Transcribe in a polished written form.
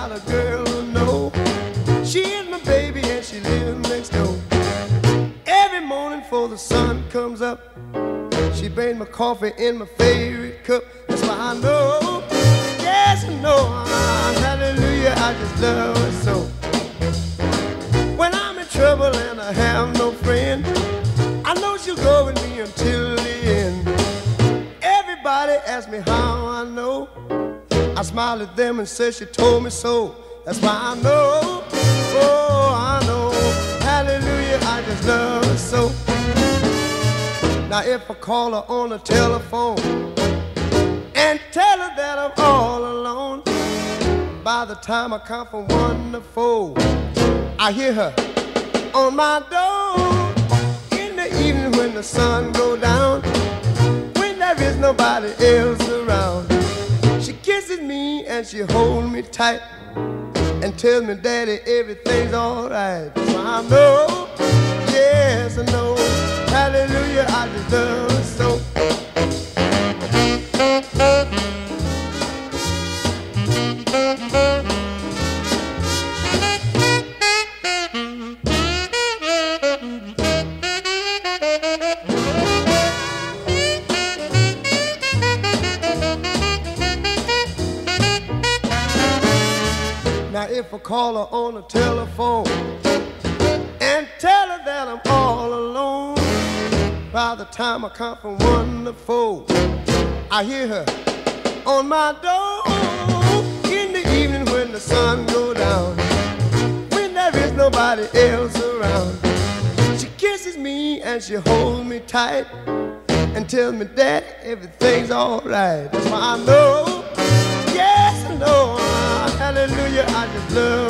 got a girl who know she is my baby and she lives next door. Every morning before the sun comes up, she brings my coffee in my favorite cup. That's why I know, yes I know, hallelujah, I just love her so. When I'm in trouble and I have no friend, I know she'll go with me until the end. Everybody asks me how I know, I smile at them and say she told me so. That's why I know, oh I know, hallelujah, I just love her so. Now if I call her on the telephone and tell her that I'm all alone, by the time I count from 1 to 4, I hear her on my door. In the evening when the sun goes down, when there is nobody else around, she kisses me and she holds me tight and tells me, Daddy, everything's alright. So I know, yes I know, hallelujah, I just love her so. Now if I call her on the telephone and tell her that I'm all alone, by the time I count from 1 to 4, I hear her on my door. In the evening when the sun goes down, when there is nobody else around, she kisses me and she holds me tight and tells me that everything's alright. That's why I know, yes I know, hallelujah, I just love